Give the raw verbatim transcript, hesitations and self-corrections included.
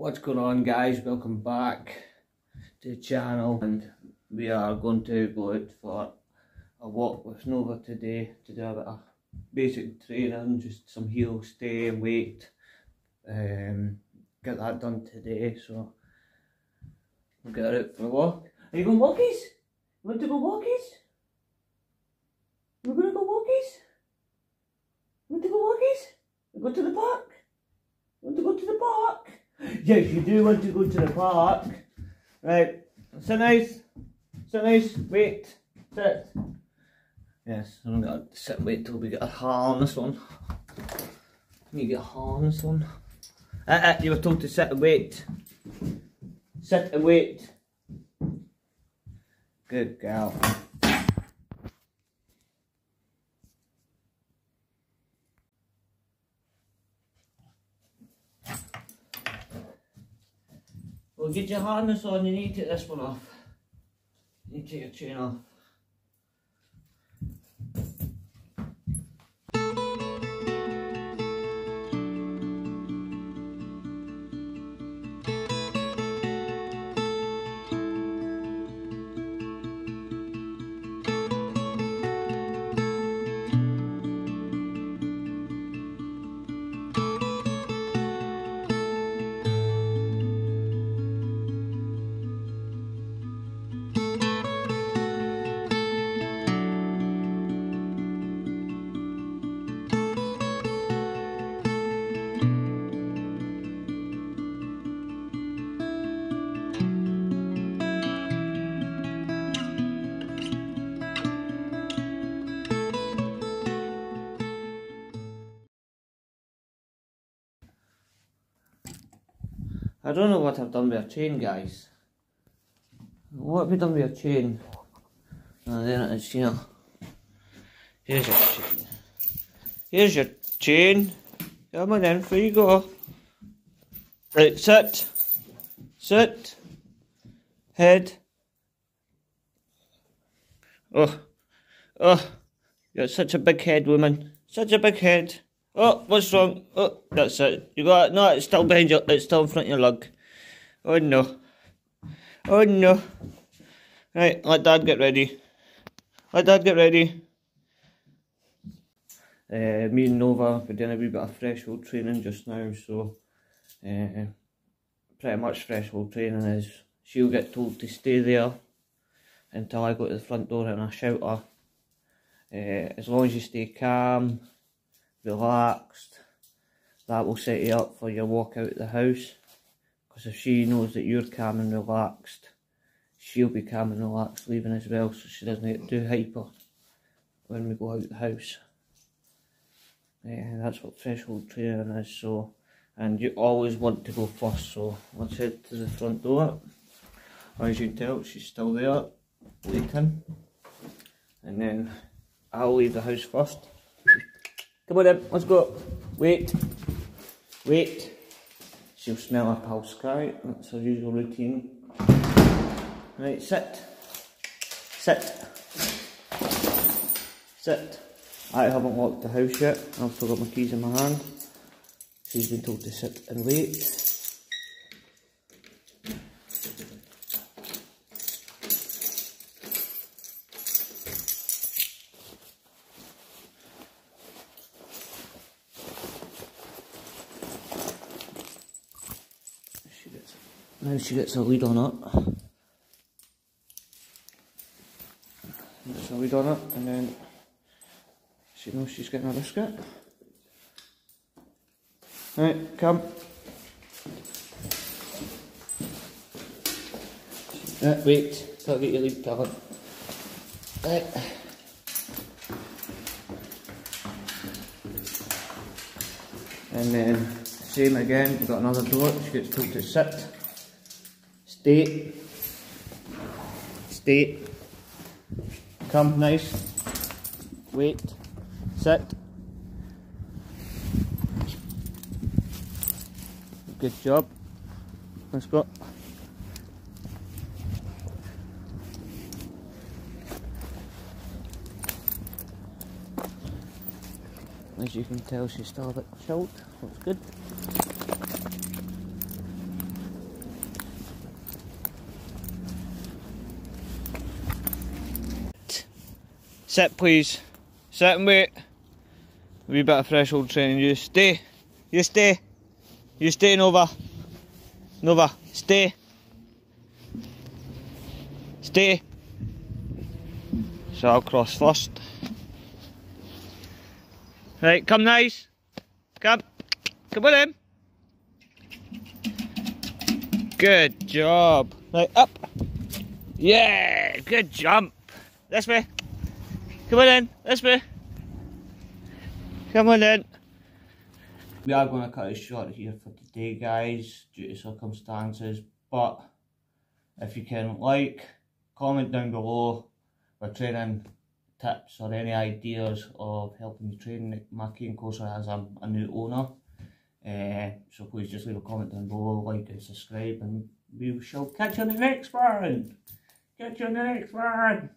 What's going on, guys? Welcome back to the channel, and we are going to go out for a walk with Nova today to do a bit of basic training, just some heel stay and weight. Um, get that done today, so we'll get her out for a walk. Are you going walkies? You want to go walkies? We're going to go walkies? You want to go walkies? We go to the park? You want to go to the park? Yes, you do want to go to the park. Right, sit nice, sit nice, wait, sit. Yes, I'm going to sit and wait till we get a harness on. Need to get a harness on. Uh, uh, you were told to sit and wait. Sit and wait. Good girl. Well, get your harness on, you need to take this one off. You need to take your chain off. I don't know what I've done with our chain, guys. What have we done with our chain? Oh, there it is here. Here's your chain. Here's your chain. Come on in, there you go. Right, sit. Sit. Head. Oh. Oh. You've got such a big head, woman. Such a big head. Oh, what's wrong? Oh, that's it. You got it. No, it's still behind you. It's still in front of your lug. Oh no. Oh no. Right, let Dad get ready. Let Dad get ready. Uh, me and Nova, we're doing a wee bit of threshold training just now, so uh, pretty much threshold training is she'll get told to stay there until I go to the front door and I shout her. Uh, as long as you stay calm, relaxed, that will set you up for your walk out of the house, because if she knows that you're calm and relaxed, she'll be calm and relaxed leaving as well, so she doesn't get too hyper when we go out of the house. Yeah, that's what threshold training is, so, and you always want to go first, so let's head to the front door. As you can tell, she's still there waiting, and then I'll leave the house first. Come on in, let's go. Wait, wait. She'll smell her pulse carry. That's her usual routine. Right, sit, sit, sit. I haven't locked the house yet. I've still got my keys in my hand. She's been told to sit and wait. Now she gets her lead on up. Gets her lead on up, and then she knows she's getting a biscuit. Right, come. Right, wait, till I get your lead covered. Right. And then, same again, we've got another door, she gets told to sit. Stay, stay, come, nice, wait, sit, good job, let's go. As you can tell, she's still a bit chilled, looks good. Sit please. Sit and wait. A wee bit of threshold training. You stay. You stay. You stay, Nova. Nova, stay. Stay. So I'll cross first. Right, come nice. Come. Come with him. Good job. Right, up. Yeah, good jump. This way. Come on in, this way. Come on in. We are going to cut it short here for today, guys, due to circumstances. But if you can, like, comment down below for training tips or any ideas of helping me train. My King Corso has a, a new owner. Uh, so please just leave a comment down below, like and subscribe, and we shall catch you on the next one. Catch you on the next one.